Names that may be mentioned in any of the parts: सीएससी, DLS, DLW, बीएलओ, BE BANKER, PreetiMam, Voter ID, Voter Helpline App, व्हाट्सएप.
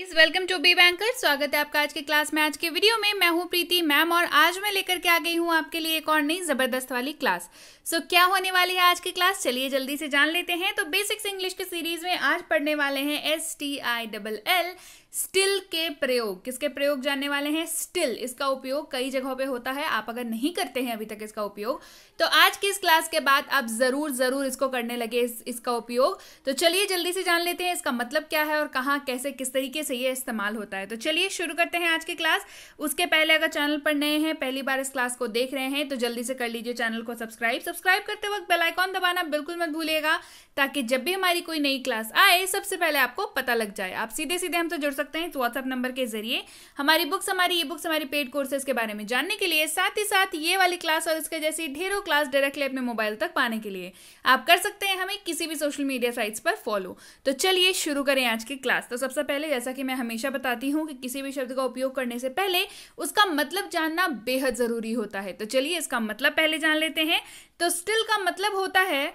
इस welcome to be banker. स्वागत है आपका आज के क्लास में। आज के वीडियो में मैं हूं प्रीति मैम और आज मैं लेकर के आ गई हूं आपके लिए एक और नई जबरदस्त वाली क्लास। सो क्या होने वाली है आज की क्लास, चलिए जल्दी से जान लेते हैं। तो बेसिक्स इंग्लिश की सीरीज में आज पढ़ने वाले हैं STILL स्टिल के प्रयोग। किसके प्रयोग जानने वाले हैं? स्टिल। इसका उपयोग कई जगहों पे होता है, आप अगर नहीं करते हैं अभी तक इसका उपयोग तो आज की इस क्लास के बाद आप जरूर इसको करने लगे इसका उपयोग। तो चलिए जल्दी से जान लेते हैं इसका मतलब क्या है और कहाँ कैसे किस तरीके से ये इस्तेमाल होता है। तो चलिए शुरू करते हैं आज की क्लास। उसके पहले अगर चैनल पर नए हैं, पहली बार इस क्लास को देख रहे हैं तो जल्दी से कर लीजिए चैनल को सब्सक्राइब। सब्सक्राइब करते वक्त बेल आइकॉन दबाना बिल्कुल मत भूलिएगा ताकि जब भी हमारी कोई नई क्लास आए सबसे पहले आपको पता लग जाए। आप सीधे सीधे हमसे जुड़ सकते हैं तो व्हाट्सएप नंबर के जरिए हमारी बुक्स, हमारी ई बुक्स, हमारी पेड कोर्सेज के बारे में जानने के लिए, साथ ही साथ ये वाली क्लास और इसके जैसी ढेरों क्लास डायरेक्टली अपने मोबाइल तक पाने के लिए आप कर सकते हैं हमें किसी भी सोशल मीडिया साइट्स पर फॉलो। तो चलिए शुरू करें आज की क्लास। तो सबसे पहले जैसा कि मैं हमेशा बताती हूँ कि किसी भी शब्द का उपयोग करने से पहले उसका मतलब जानना बेहद जरूरी होता है। तो चलिए इसका मतलब पहले जान लेते हैं। तो स्टिल का मतलब होता है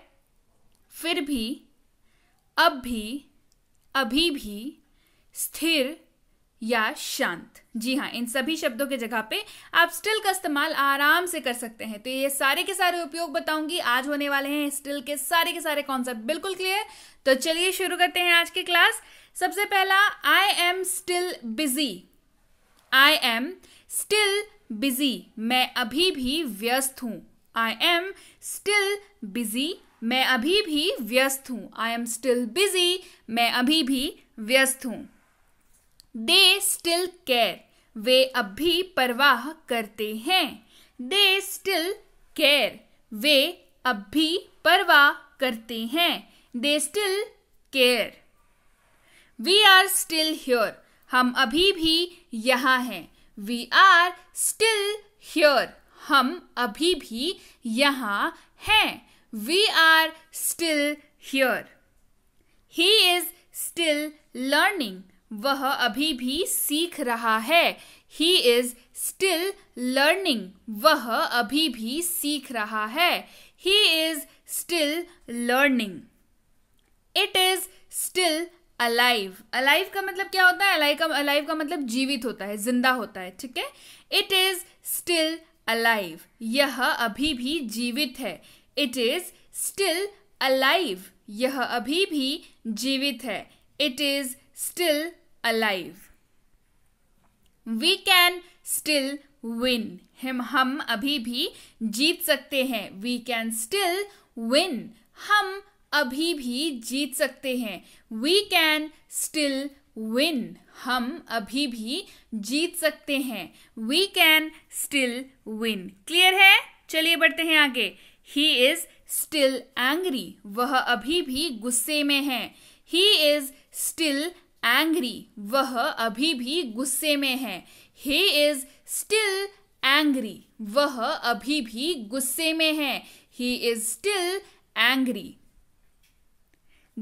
फिर भी, अब भी, अभी भी, स्थिर या शांत। जी हाँ, इन सभी शब्दों के जगह पे आप स्टिल का इस्तेमाल आराम से कर सकते हैं। तो ये सारे के सारे उपयोग बताऊंगी, आज होने वाले हैं स्टिल के सारे कॉन्सेप्ट बिल्कुल क्लियर। तो चलिए शुरू करते हैं आज की क्लास। सबसे पहला, I am still busy. I am still busy, मैं अभी भी व्यस्त हूँ। आई एम स्टिल बिजी, मैं अभी भी व्यस्त हूँ। आई एम स्टिल बिजी, मैं अभी भी व्यस्त हूँ। They still care, वे अब भी परवाह करते हैं। They still care, वे अब भी परवाह करते हैं। They still care. We are still here, हम अभी भी यहाँ हैं। We are still here, हम अभी भी यहाँ हैं। We are still here. He is still learning, वह अभी भी सीख रहा है। He is still learning, वह अभी भी सीख रहा है। He is still learning. It is still alive. Alive का मतलब क्या होता है? Alive का मतलब जीवित होता है, जिंदा होता है, ठीक है। It is still alive, यह अभी भी जीवित है। It is still alive, यह अभी भी जीवित है। It is still alive. We can still win, हम अभी भी जीत सकते हैं। We can still win, हम अभी भी जीत सकते हैं। We can still win, हम अभी भी जीत सकते हैं। We can still win. Clear है? चलिए बढ़ते हैं आगे। He is still angry, वह अभी भी गुस्से में है। He is still angry, वह अभी भी गुस्से में है। He is still angry, वह अभी भी गुस्से में है। He is still angry.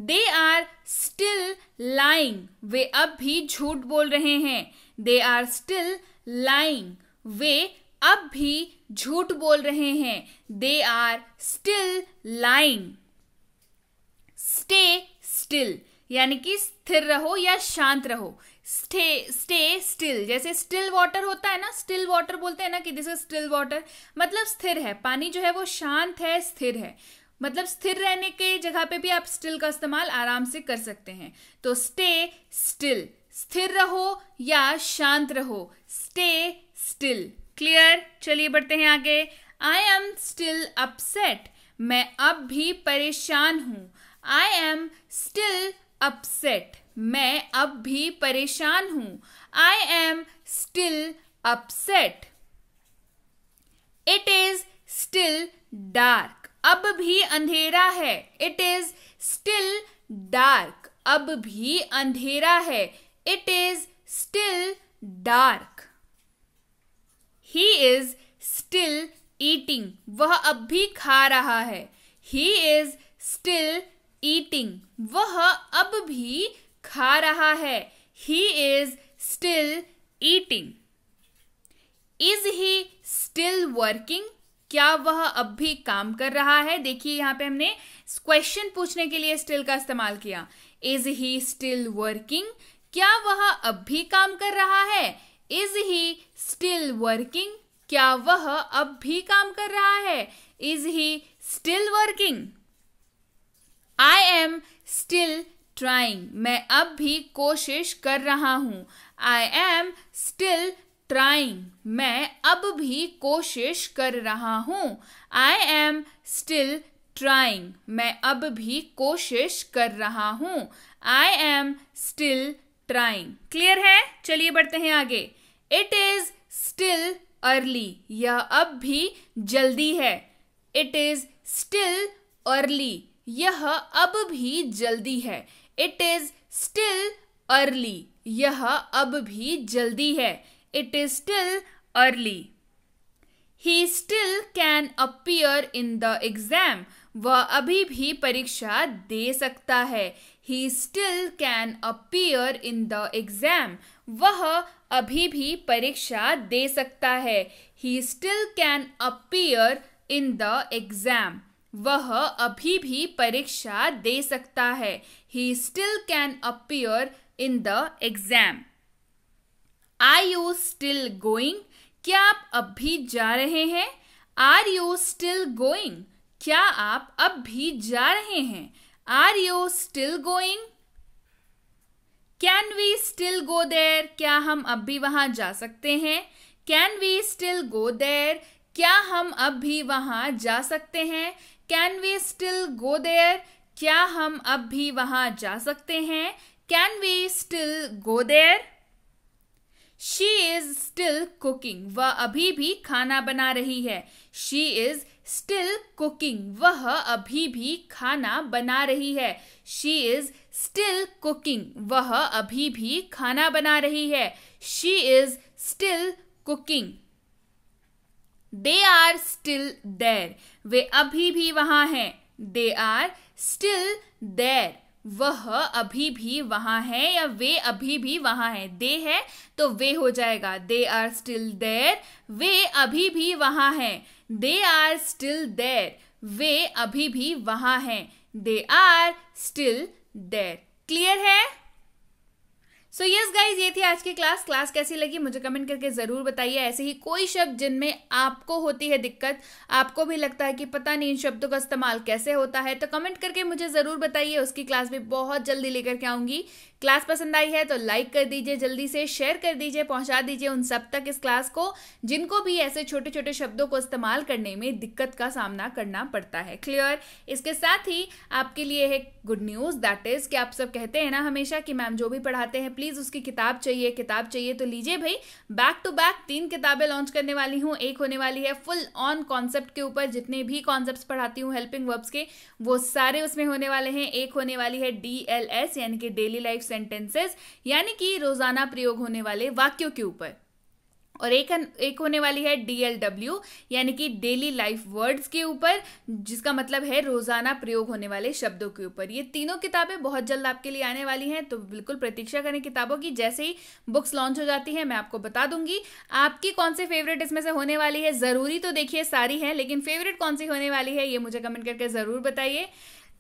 They are still lying, वे अब भी झूठ बोल रहे हैं। They are still lying, वे अब भी झूठ बोल रहे हैं। They are still lying. Stay still, यानी कि स्थिर रहो या शांत रहो। स्टे स्टिल, जैसे स्टिल वाटर होता है ना, स्टिल वाटर बोलते हैं ना कि दिस इज स्टिल वाटर, मतलब स्थिर है पानी, जो है वो शांत है, स्थिर है, मतलब स्थिर रहने के जगह पे भी आप स्टिल का इस्तेमाल आराम से कर सकते हैं। तो स्टे स्टिल, स्थिर रहो या शांत रहो, स्टे स्टिल। क्लियर? चलिए बढ़ते हैं आगे। आई एम स्टिल अपसेट, मैं अब भी परेशान हूँ। आई एम स्टिल अपसेट, मैं अब भी परेशान हूं। I am still upset. It is still dark, अब भी अंधेरा है। इट इज स्टिल डार्क, अब भी अंधेरा है। It is still dark. He is still eating, वह अब भी खा रहा है। ही इज स्टिल ईटिंग, वह अब भी खा रहा है। He is still eating. Is he still working? क्या वह अब भी काम कर रहा है? देखिए यहाँ पे हमने क्वेश्चन पूछने के लिए स्टिल का इस्तेमाल किया। Is he still working? क्या वह अब भी काम कर रहा है? Is he still working? क्या वह अब भी काम कर रहा है? Is he still working? I am still trying, मैं अब भी कोशिश कर रहा हूं। आई एम स्टिल ट्राइंग, मैं अब भी कोशिश कर रहा हूं। आई एम स्टिल ट्राइंग, मैं अब भी कोशिश कर रहा हूं। I am still trying. Clear है? चलिए बढ़ते हैं आगे। इट इज स्टिल अर्ली, यह अब भी जल्दी है। इट इज स्टिल अर्ली, यह अब भी जल्दी है। इट इज स्टिल अर्ली, यह अब भी जल्दी है। It is still early. He still can appear in the exam, वह अभी भी परीक्षा दे सकता है। He still can appear in the exam, वह अभी भी परीक्षा दे सकता है। He still can appear in the exam, वह अभी भी परीक्षा दे सकता है। He still can appear in the exam. Are you still going? क्या आप अब भी जा रहे हैं? आर यू स्टिल गोइंग, क्या आप अब भी जा रहे हैं? Are you still going? Can we still go there, क्या हम अब भी वहां जा सकते हैं? Can we still go there, क्या हम अब भी वहां जा सकते हैं? Can we still go there, क्या हम अब भी वहां जा सकते हैं? Can we still go there? She is still cooking, वह अभी भी खाना बना रही है। She is still cooking, वह अभी भी खाना बना रही है। She is still cooking, वह अभी भी खाना बना रही है। She is still cooking. They are still there, वे अभी भी वहां हैं। They are still there, वह अभी भी वहां है या वे अभी भी वहां है। दे है तो वे हो जाएगा। दे आर स्टिल देयर, वे अभी भी वहां हैं। दे आर स्टिल देयर, वे अभी भी वहां हैं। They are still there. Clear है? सो यस गाइज, ये थी आज की क्लास। क्लास कैसी लगी मुझे कमेंट करके ज़रूर बताइए। ऐसे ही कोई शब्द जिनमें आपको होती है दिक्कत, आपको भी लगता है कि पता नहीं इन शब्दों का इस्तेमाल कैसे होता है, तो कमेंट करके मुझे ज़रूर बताइए। उसकी क्लास भी बहुत जल्दी लेकर के आऊँगी। क्लास पसंद आई है तो लाइक कर दीजिए, जल्दी से शेयर कर दीजिए, पहुँचा दीजिए उन सब तक इस क्लास को जिनको भी ऐसे छोटे छोटे शब्दों को इस्तेमाल करने में दिक्कत का सामना करना पड़ता है। क्लियर? इसके साथ ही आपके लिए है गुड न्यूज़, दैट इज़ कि आप सब कहते हैं ना हमेशा कि मैम जो भी पढ़ाते हैं प्लीज उसकी किताब चाहिए, किताब चाहिए, तो लीजिए भाई बैक टू बैक 3 किताबें लॉन्च करने वाली हूँ। एक होने वाली है फुल ऑन कॉन्सेप्ट के ऊपर, जितने भी कॉन्सेप्ट्स पढ़ाती हूँ हेल्पिंग वर्ब्स के वो सारे उसमें होने वाले हैं। एक होने वाली है DLS यानी कि डेली लाइफ सेंटेंसेस, यानी कि रोजाना प्रयोग होने वाले वाक्यों के ऊपर, और एक होने वाली है DLW यानी कि डेली लाइफ वर्ड्स के ऊपर, जिसका मतलब है रोज़ाना प्रयोग होने वाले शब्दों के ऊपर। ये तीनों किताबें बहुत जल्द आपके लिए आने वाली हैं, तो बिल्कुल प्रतीक्षा करें किताबों की। जैसे ही बुक्स लॉन्च हो जाती है मैं आपको बता दूंगी आपकी कौन सी फेवरेट इसमें से होने वाली है। ज़रूरी तो देखिए सारी है, लेकिन फेवरेट कौन सी होने वाली है ये मुझे कमेंट करके ज़रूर बताइए।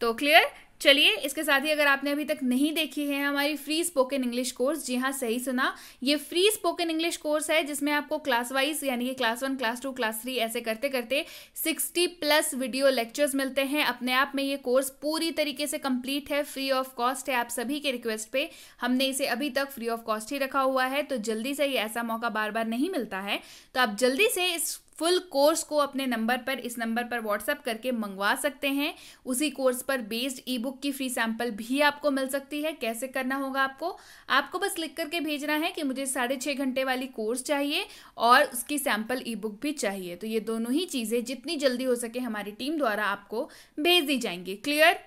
तो क्लियर? चलिए, इसके साथ ही अगर आपने अभी तक नहीं देखी है हमारी फ्री स्पोकन इंग्लिश कोर्स, जी हाँ सही सुना, ये फ्री स्पोकन इंग्लिश कोर्स है जिसमें आपको क्लास वाइज यानी कि क्लास 1, क्लास 2, क्लास 3 ऐसे करते करते 60+ वीडियो लेक्चर्स मिलते हैं। अपने आप में ये कोर्स पूरी तरीके से कंप्लीट है, फ्री ऑफ कॉस्ट है। आप सभी के रिक्वेस्ट पे हमने इसे अभी तक फ्री ऑफ कॉस्ट ही रखा हुआ है, तो जल्दी से ये ऐसा मौका बार बार नहीं मिलता है, तो आप जल्दी से इस फुल कोर्स को अपने नंबर पर, इस नंबर पर व्हाट्सएप करके मंगवा सकते हैं। उसी कोर्स पर बेस्ड ईबुक की फ्री सैंपल भी आपको मिल सकती है। कैसे करना होगा आपको? आपको बस क्लिक करके भेजना है कि मुझे 6.5 घंटे वाली कोर्स चाहिए और उसकी सैंपल ईबुक भी चाहिए, तो ये दोनों ही चीज़ें जितनी जल्दी हो सके हमारी टीम द्वारा आपको भेज दी जाएंगी। क्लियर?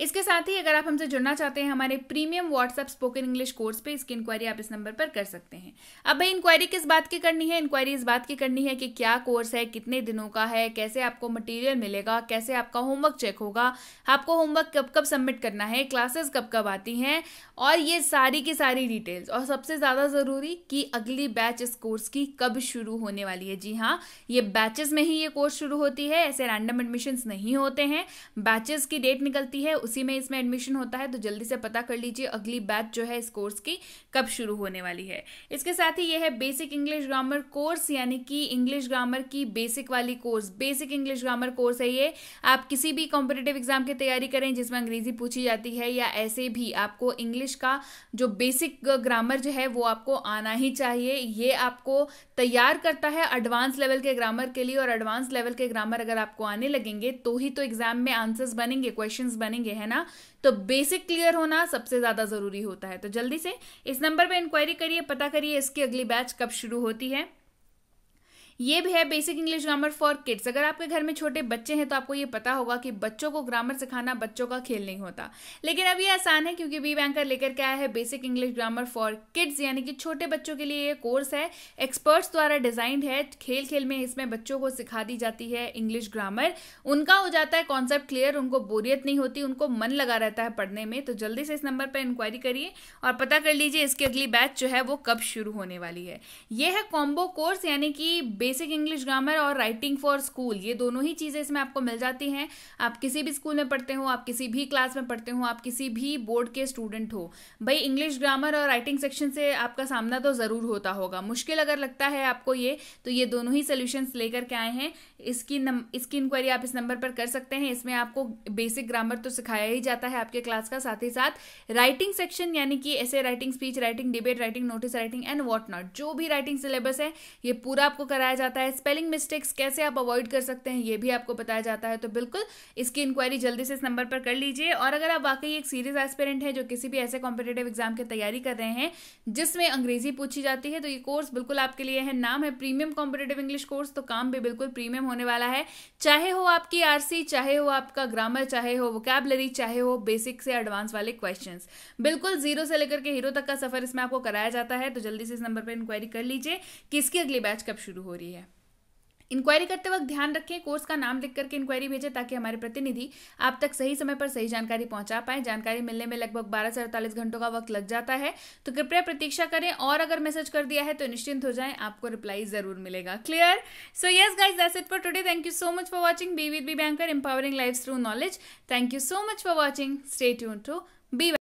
इसके साथ ही अगर आप हमसे जुड़ना चाहते हैं हमारे premium व्हाट्सएप spoken English course पे, इसकी इंक्वायरी आप इस नंबर पर कर सकते हैं। अब भाई इंक्वायरी किस बात की करनी है? इंक्वायरी इस बात की करनी है कि क्या कोर्स है, कितने दिनों का है, कैसे आपको मटेरियल मिलेगा, कैसे आपका होमवर्क चेक होगा, आपको होमवर्क कब कब सबमिट करना है, क्लासेस कब कब आती हैं, और ये सारी की सारी डिटेल्स। और सबसे ज़्यादा ज़रूरी कि अगली बैच इस कोर्स की कब शुरू होने वाली है। जी हाँ, ये बैचेज़ में ही ये कोर्स शुरू होती है, ऐसे रैंडम एडमिशन्स नहीं होते हैं। बैचेज़ की डेट निकलती है, उसी में इसमें एडमिशन होता है, तो जल्दी से पता कर लीजिए अगली बैच जो है इस कोर्स की कब शुरू होने वाली है। इसके साथ ही यह है बेसिक इंग्लिश ग्रामर कोर्स, यानी कि इंग्लिश ग्रामर की बेसिक वाली course, basic English grammar course है ये। आप किसी भी कॉम्पिटिटिव एग्जाम की तैयारी करें जिसमें अंग्रेजी पूछी जाती है या ऐसे भी, आपको इंग्लिश का जो बेसिक ग्रामर जो है वो आपको आना ही चाहिए। ये आपको तैयार करता है एडवांस लेवल के ग्रामर के लिए, और एडवांस लेवल के ग्रामर अगर आपको आने लगेंगे तो ही तो एग्जाम में आंसर्स बनेंगे, क्वेश्चंस बनेंगे, है ना। तो बेसिक क्लियर होना सबसे ज्यादा जरूरी होता है। तो जल्दी से इस नंबर पे इंक्वायरी करिए, पता करिए इसकी अगली बैच कब शुरू होती है। ये भी है basic English grammar for kids. अगर आपके घर में छोटे बच्चे हैं तो आपको ये पता होगा कि बच्चों को ग्रामर सिखाना बच्चों का खेल नहीं होता, लेकिन अब ये आसान है क्योंकि बी बैंकर लेकर के आया है basic English grammar for kids, यानी कि छोटे बच्चों के लिए ये कोर्स है, एक्सपर्ट्स द्वारा डिजाइंड है। खेल खेल में इसमें बच्चों को सिखा दी जाती है इंग्लिश ग्रामर, उनका हो जाता है कॉन्सेप्ट क्लियर, उनको बोरियत नहीं होती, उनको मन लगा रहता है पढ़ने में। तो जल्दी से इस नंबर पर इंक्वायरी करिए और पता कर लीजिए इसकी अगली बैच जो है वो कब शुरू होने वाली है। ये है कॉम्बो कोर्स, यानी कि बेसिक इंग्लिश ग्रामर और राइटिंग फॉर स्कूल, ये दोनों ही चीज़ें इसमें आपको मिल जाती हैं। आप किसी भी स्कूल में पढ़ते हो, आप किसी भी क्लास में पढ़ते हो, आप किसी भी बोर्ड के स्टूडेंट हो, भाई इंग्लिश ग्रामर और राइटिंग सेक्शन से आपका सामना तो ज़रूर होता होगा। मुश्किल अगर लगता है आपको ये, तो ये दोनों ही सोल्यूशंस लेकर के आए हैं। इसकी इंक्वायरी आप इस नंबर पर कर सकते हैं। इसमें आपको बेसिक ग्रामर तो सिखाया ही जाता है आपके क्लास का, साथ ही साथ राइटिंग सेक्शन, यानी कि ऐसे writing, speech writing, debate writing, notice writing and what not, जो भी राइटिंग सिलेबस है ये पूरा आपको कराया जाता है। स्पेलिंग मिस्टेक्स कैसे आप अवॉइड कर सकते हैं ये भी आपको बताया जाता है। तो बिल्कुल इसकी इंक्वायरी जल्दी से इस नंबर पर कर लीजिए। और अगर आप वाकई एक सीरियस एस्पिरेंट हैं जो किसी भी ऐसे कॉम्पिटिटिव एग्जाम की तैयारी कर रहे हैं जिसमें अंग्रेजी पूछी जाती है, तो ये कोर्स बिल्कुल आपके लिए है। नाम है प्रीमियम कॉम्पिटिटिव इंग्लिश कोर्स, तो काम भी बिल्कुल प्रीमियम होने वाला है। चाहे हो आपकी आरसी, चाहे हो आपका ग्रामर, चाहे हो वोकैबुलरी, चाहे हो बेसिक से एडवांस वाले क्वेश्चन, बिल्कुल जीरो से लेकर के हीरो तक का सफर इसमें आपको कराया जाता है। तो जल्दी से इस नंबर पर इंक्वायरी कर लीजिए कि इसकी अगली बैच कब शुरू हो रही है। इंक्वायरी करते वक्त ध्यान रखें, कोर्स का नाम लिख करके इंक्वायरी भेजें ताकि हमारे प्रतिनिधि आप तक सही समय पर सही जानकारी पहुंचा पाएं। जानकारी मिलने में लगभग 12 से 48 घंटों का वक्त लग जाता है, तो कृपया प्रतीक्षा करें। और अगर मैसेज कर दिया है तो निश्चिंत हो जाएं, आपको रिप्लाई जरूर मिलेगा। Clear? So yes guys, that's it for today. Thank you so much for watching be with B banker, empowering lives through knowledge. Thank you so much for watching, stay tuned to B.